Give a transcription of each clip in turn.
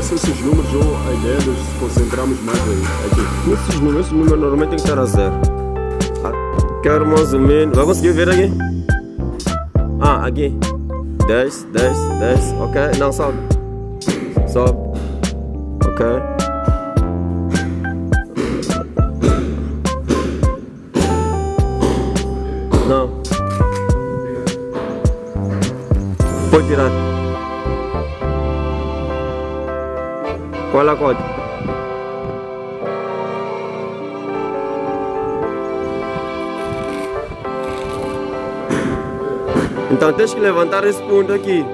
começam esses números ou a ideia de nos concentrarmos mais aí? Aqui. Nesses números normalmente tem que estar a zero. Quero mais ou menos. Vai conseguir ver aqui? Ah, aqui. 10, 10, 10. Ok, não, sobe. Sobe. Ok. Não. Pode tirar. Qual é a corda? Então tens que levantar esse ponto aqui.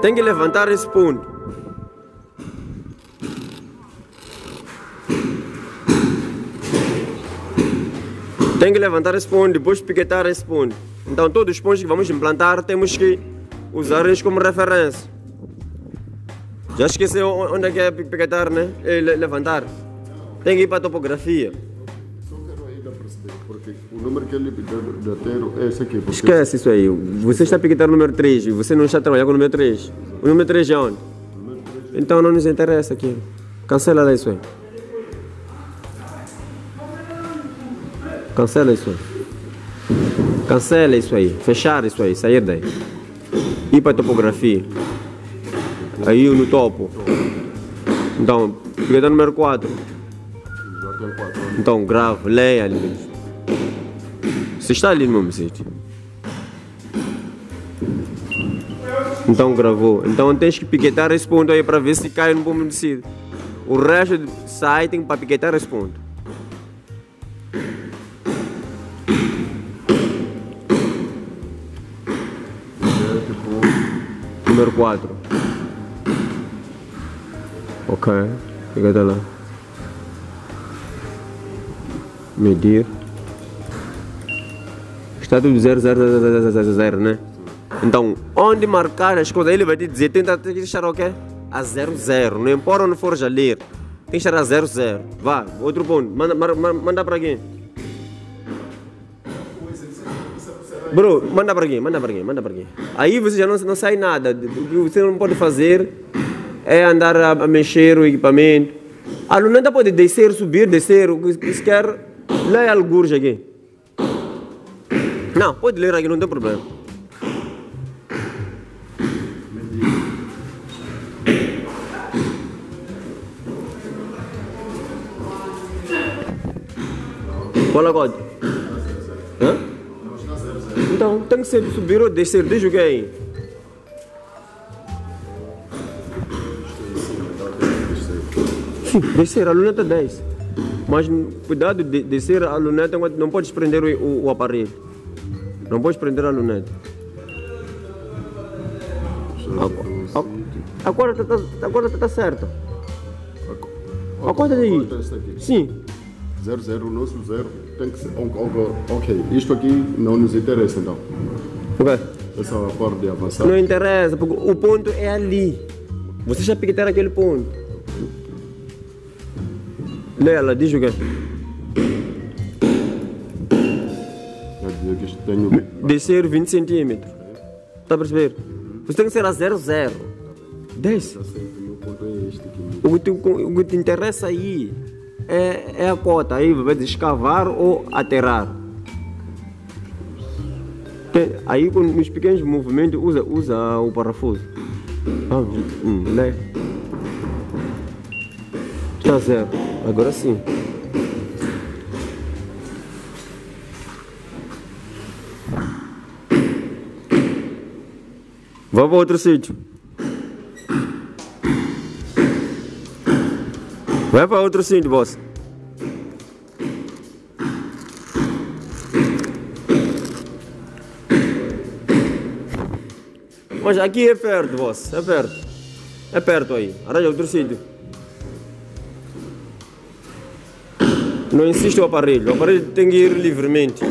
Tem que levantar esse ponto. Tem que levantar esse ponto, depois piquetar esse ponto. Então todos os pontos que vamos implantar temos que usar eles como referência. Já esqueceu onde é que é piquetar, né? É levantar. Tem que ir para a topografia. Só quero ainda perceber, porque o número que ele deu inteiro é esse aqui. Porque... Esquece isso aí. Você está a piquetar o número 3 e você não está a trabalhar com o número 3. Exato. O número 3 é onde? O número 3 é... Então não nos interessa aqui. Cancela lá isso aí. Cancela isso aí. Cancela isso aí. Fechar isso aí. Sair daí. Ir para a topografia. Aí no topo. Então, piquetar número 4. Então, grave, leia ali mesmo. Você está ali no mesmo sítio. Então, gravou. Então, tens que piquetar esse ponto aí para ver se cai no bom sítio. O resto sai, tem para piquetar esse ponto. Número 4. Ok, pegada lá. Medir. Está tudo 0, 0, 0, 0, 0, né? Então, onde marcar as coisas, ele vai te dizer, tenta deixar o quê? A 0, 0. Não importa onde for já ler. Tem que estar a 0, 0. Vá, outro ponto. Manda para quem? Bro, manda para quem? Aí você já não sai nada. O que você não pode fazer é andar a mexer o equipamento. A luneta pode descer, subir, descer, o que se quer. Lê algures aqui. Não, pode ler aqui, não tem problema. Qual a cota? Hã? Então, tem que ser subir ou descer, deixa o que aí? Descer, a luneta 10. Mas cuidado de descer a luneta, não podes prender o aparelho. Não podes prender a luneta. A corda está certa. A corda daí? Sim. 0, 0, o nosso 0 tem que ser. Ok, isto aqui não nos interessa então. Ok. Essa é a parte de avançar. Não interessa, porque o ponto é ali. Você já piquetar aquele ponto. Lela, diz o quê? Descer 20 centímetros. Está a perceber? Você tem que ser a 0, 0. Desce. O que te interessa aí é a cota. Aí vai escavar ou aterrar. Aí, nos pequenos movimentos, usa o parafuso. Lé. Está a 0. Agora sim. Vá para outro sítio. Vai para outro sítio, boss. Mas aqui é perto, boss. É perto. É perto aí. Arranja outro sítio. Não insiste o aparelho tem que ir livremente.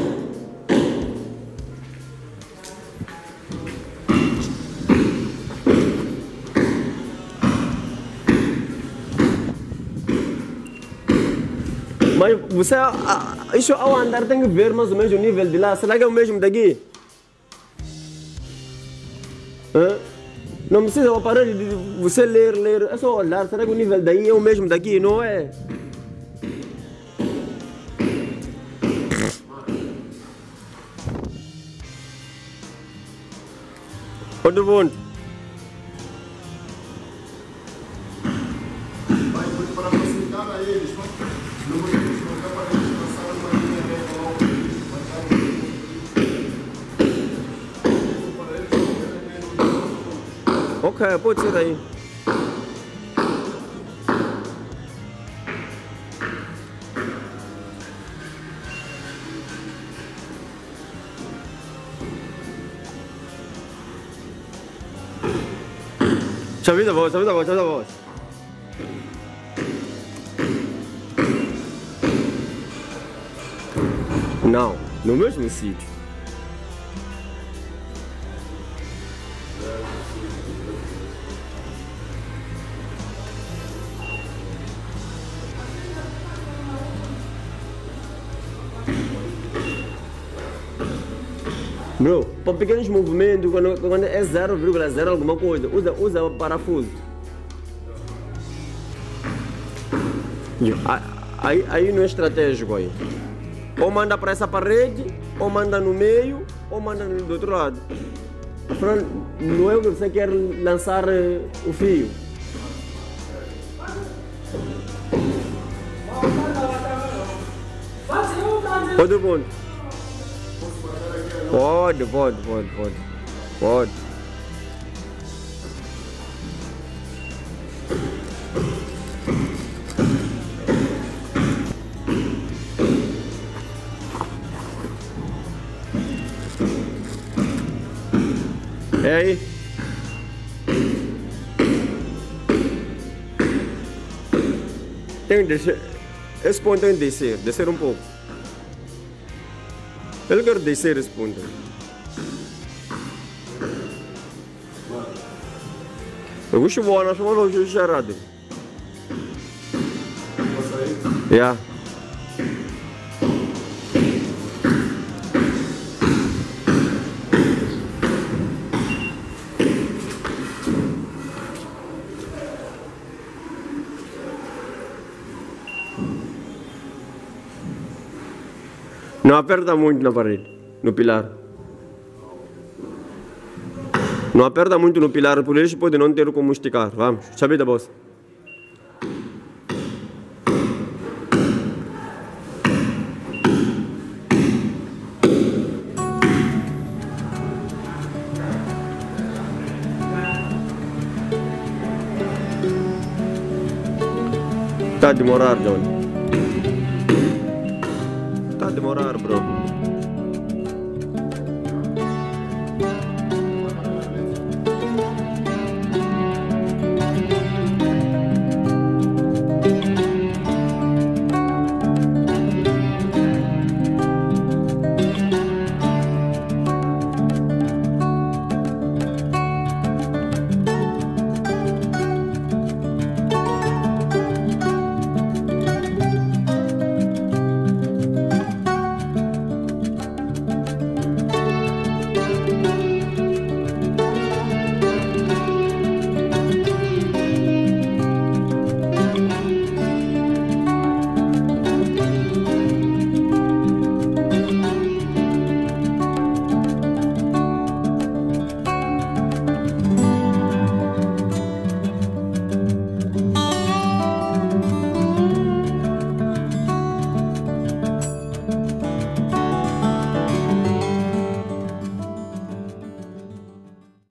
Mas você, isso ao andar tem que ver mais ou menos o nível de lá. Será que é o mesmo daqui? Hã? Não precisa uma parada de você ler, é só olhar. Será que o nível daí é o mesmo daqui, não é? Outro ponto. Vai, para facilitar a eles, não vou ter que deslocar para eles passarem uma linha reta logo. Para eles não querem ver. Ok, pode ser daí. Să vină voi, să vină voi, să vină voi. Não, no mesmo sítio. Bro, para pequenos movimentos, quando é 0,0 alguma coisa, usa o parafuso. Aí não é estratégico aí. Ou manda para essa parede, ou manda no meio, ou manda do outro lado. Não é o que você quer lançar o fio. Outro ponto. Pode. É aí. Tem que descer. Esse ponto tem que descer um pouco. Eu quero descer esse ponto. Eu gosto de voar, nós vamos longe de Jardim. Já. Não aperta muito na parede, no pilar. Não aperta muito no pilar, por isso pode não ter como esticar. Vamos, sabe da bolsa. Tá a demorar, John. Demorar, bro.